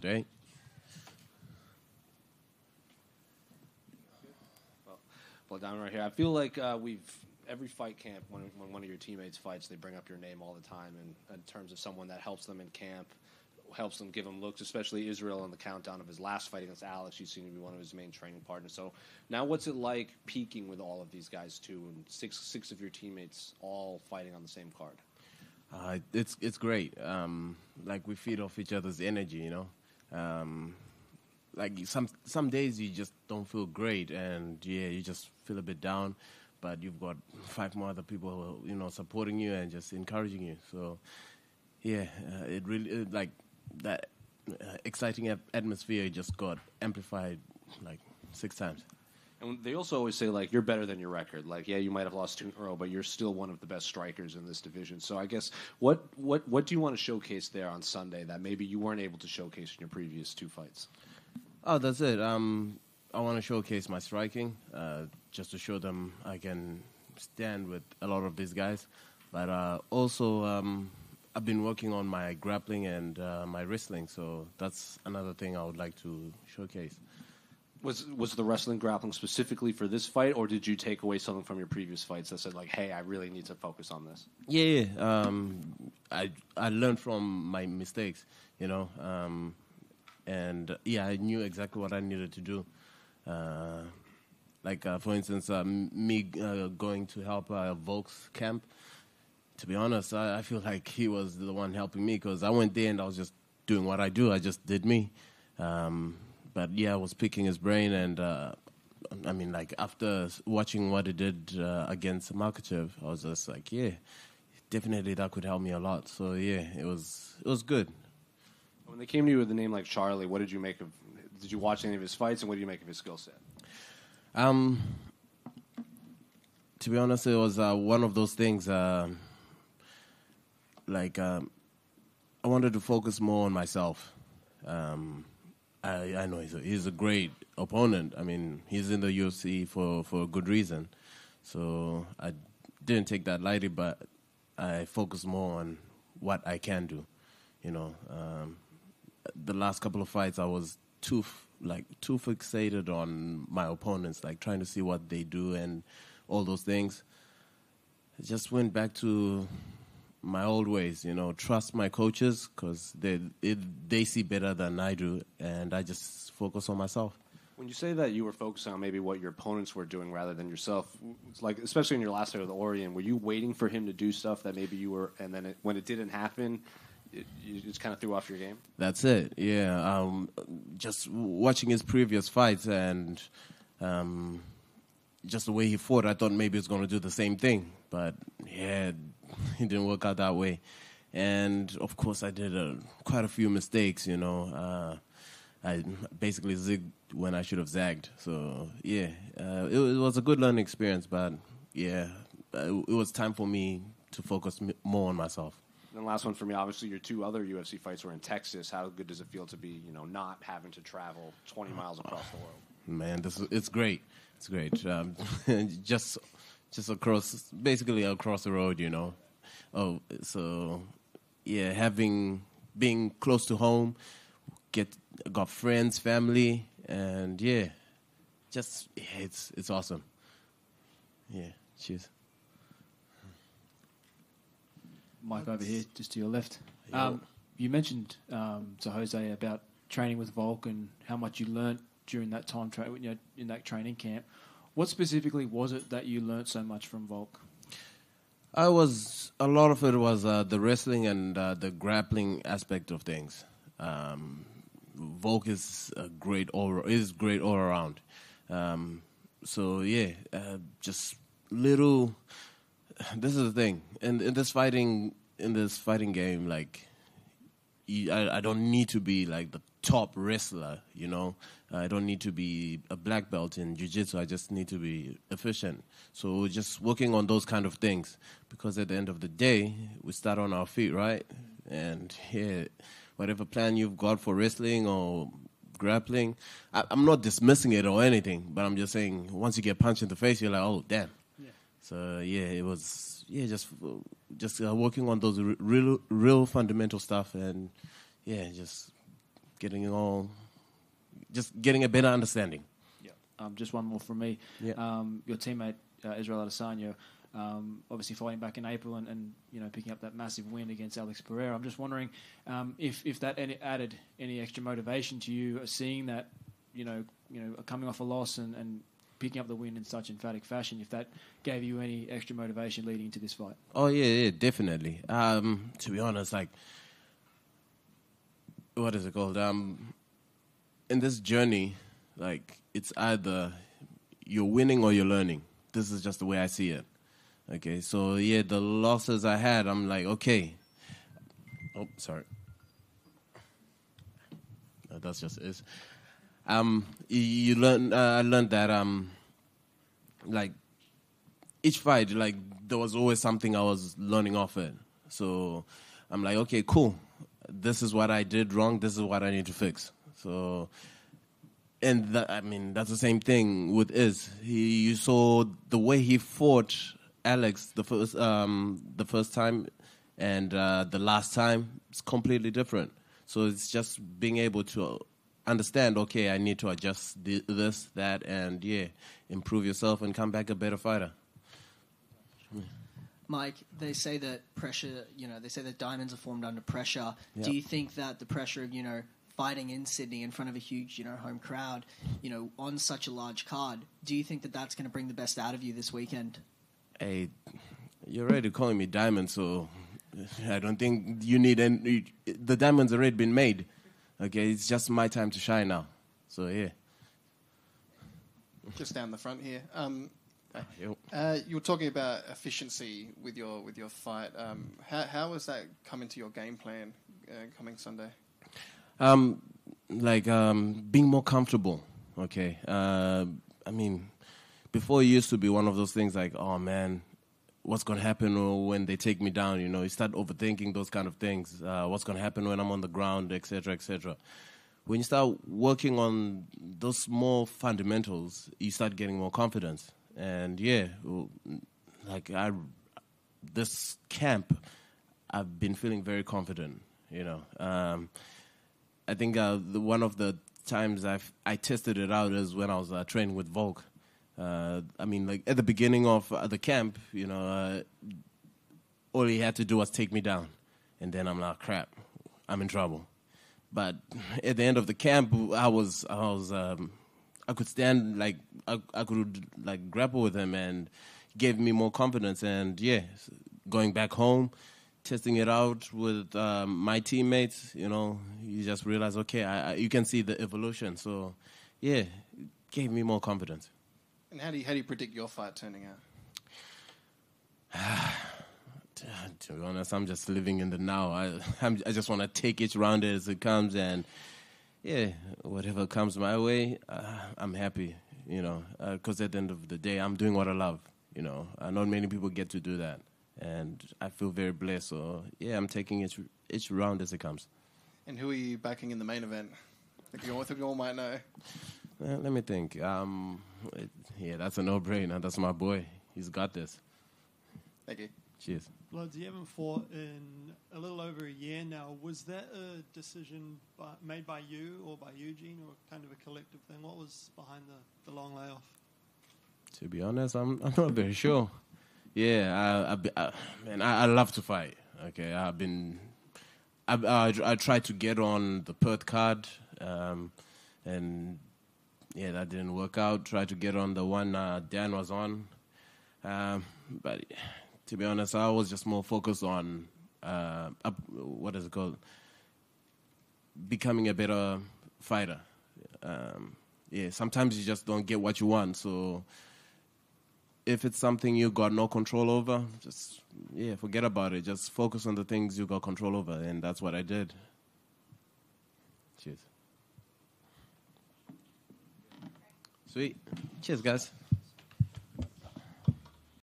today. Well, down right here, I feel like every fight camp, when one of your teammates fights, they bring up your name all the time in terms of someone that helps them in camp, helps them, give them looks, especially Israel on the countdown of his last fight against Alex. You seem to be one of his main training partners. So now what's it like peaking with all of these guys, too, and six of your teammates all fighting on the same card? It's great. Like, we feed off each other's energy, you know. Like, some days you just don't feel great, and, yeah, you just feel a bit down. But you've got five more other people who are, you know, supporting you and just encouraging you. So, yeah, it really, like, that exciting atmosphere just got amplified like 6 times. And they also always say, like, you're better than your record. Like, yeah, you might have lost 2 in a row, but you're still one of the best strikers in this division. So I guess what do you want to showcase there on Sunday that maybe you weren't able to showcase in your previous 2 fights? Oh, that's it. I want to showcase my striking just to show them I can stand with a lot of these guys. But also I've been working on my grappling and my wrestling, so that's another thing I would like to showcase. Was the wrestling grappling specifically for this fight, or did you take away something from your previous fights that said, like, hey, I really need to focus on this? Yeah, yeah. I learned from my mistakes, you know. And, yeah, I knew exactly what I needed to do. Like, for instance, me going to help Volk's camp, to be honest, I feel like he was the one helping me because I went there and I was just doing what I do. I just did me. But, yeah, I was picking his brain. And, I mean, like, after watching what he did against Makhachev, I was just like, yeah, definitely that could help me a lot. So, yeah, it was good. When they came to you with a name like Charlie, what did you make of – did you watch any of his fights, and what did you make of his skill set? To be honest, it was one of those things – like, I wanted to focus more on myself. I know he's a great opponent. I mean, he's in the UFC for a good reason. So I didn't take that lightly, but I focused more on what I can do. You know, the last couple of fights I was too fixated on my opponents, like trying to see what they do and all those things. I just went back to my old ways, you know, trust my coaches because they see better than I do, and I just focus on myself. When you say that you were focusing on maybe what your opponents were doing rather than yourself, like especially in your last fight with Orion, were you waiting for him to do stuff that maybe you were, and then when it didn't happen, you just kind of threw off your game? That's it, yeah. Just watching his previous fights and just the way he fought, I thought maybe he was going to do the same thing, but yeah. It didn't work out that way. And, of course, I did quite a few mistakes, you know. I basically zigged when I should have zagged. So, yeah, it was a good learning experience. But, yeah, it was time for me to focus more on myself. And last one for me, obviously your 2 other UFC fights were in Texas. How good does it feel to be, you know, not having to travel 20 miles across the world? Man, it's great. It's great. Just basically across the road, you know. Oh, so, yeah, being close to home, got friends, family, and, yeah, just, yeah, it's awesome. Yeah, cheers. Mike, over here, just to your left. Yeah. You mentioned to Jose about training with Volk and how much you learned during that time, you know, in that training camp. What specifically was it that you learned so much from Volk? A lot of it was the wrestling and the grappling aspect of things. Volk is great all around. So yeah, just little. This is the thing, in this fighting game, like I don't need to be like the top wrestler, you know. I don't need to be a black belt in jiu-jitsu. I just need to be efficient. So just working on those kind of things, because at the end of the day, we start on our feet, right? And yeah, whatever plan you've got for wrestling or grappling, I'm not dismissing it or anything, but I'm just saying once you get punched in the face, you're like, oh, damn. Yeah. So yeah, it was just working on those real fundamental stuff, and yeah, just getting a better understanding. Yeah. Just one more from me. Yeah. Your teammate Israel Adesanya, obviously fighting back in April and you know picking up that massive win against Alex Pereira. I'm just wondering if that added any extra motivation to you, seeing that you know coming off a loss and picking up the win in such emphatic fashion, if that gave you any extra motivation leading into this fight. Oh, yeah, definitely. To be honest, like, what is it called? In this journey, like, it's either you're winning or you're learning. This is just the way I see it. Okay, so, yeah, the losses I had, I'm like, okay. Oh, sorry. No, that's just it. You learn. I learned that like each fight, like there was always something I was learning off it. So I'm like, okay, cool. This is what I did wrong. This is what I need to fix. So, and I mean that's the same thing with Iz. You saw the way he fought Alex the first time and the last time. It's completely different. So it's just being able to understand, okay, I need to adjust this, that, and, yeah, improve yourself and come back a better fighter. Yeah. Mike, they say that pressure, they say that diamonds are formed under pressure. Yep. Do you think that the pressure of, fighting in Sydney in front of a huge, home crowd, on such a large card, do you think that that's going to bring the best out of you this weekend? Hey, you're already calling me diamond, so I don't think you need any. The diamond's already been made. Okay, it's just my time to shine now. So, yeah. Just down the front here. You were talking about efficiency with your fight. How has that come into your game plan coming Sunday? Being more comfortable, okay. I mean, before it used to be one of those things like, oh, man, what's going to happen when they take me down, you start overthinking those kind of things. What's going to happen when I'm on the ground, et cetera, et cetera. When you start working on those small fundamentals, you start getting more confidence. And, yeah, like this camp, I've been feeling very confident, I think one of the times I tested it out is when I was training with Volk. I mean, like, at the beginning of the camp, all he had to do was take me down. And then I'm like, crap, I'm in trouble. But at the end of the camp, I could stand, like, I could, like, grapple with him and gave me more confidence. And, yeah, going back home, testing it out with my teammates, you just realize, okay, you can see the evolution. So, yeah, it gave me more confidence. And how do you predict your fight turning out? To be honest, I'm just living in the now. I just want to take each round as it comes, and yeah, whatever comes my way, I'm happy. Because at the end of the day, I'm doing what I love. Not many people get to do that, and I feel very blessed. So yeah, I'm taking each round as it comes. And who are you backing in the main event? I think you all might know. Let me think. Yeah, that's a no-brainer. That's my boy. He's got this. Thank you. Cheers. Bloods, you haven't fought in a little over a year now. Was that a decision made by you or by Eugene or kind of a collective thing? What was behind the long layoff? To be honest, I'm not very sure. Yeah, I love to fight. Okay, I tried to get on the Perth card and... yeah, that didn't work out. Tried to get on the one Dan was on. But to be honest, I was just more focused on, becoming a better fighter. Yeah, sometimes you just don't get what you want. So if it's something you got no control over, just, yeah, forget about it. Just focus on the things you got control over. And that's what I did. Cheers. Sweet. Cheers, guys.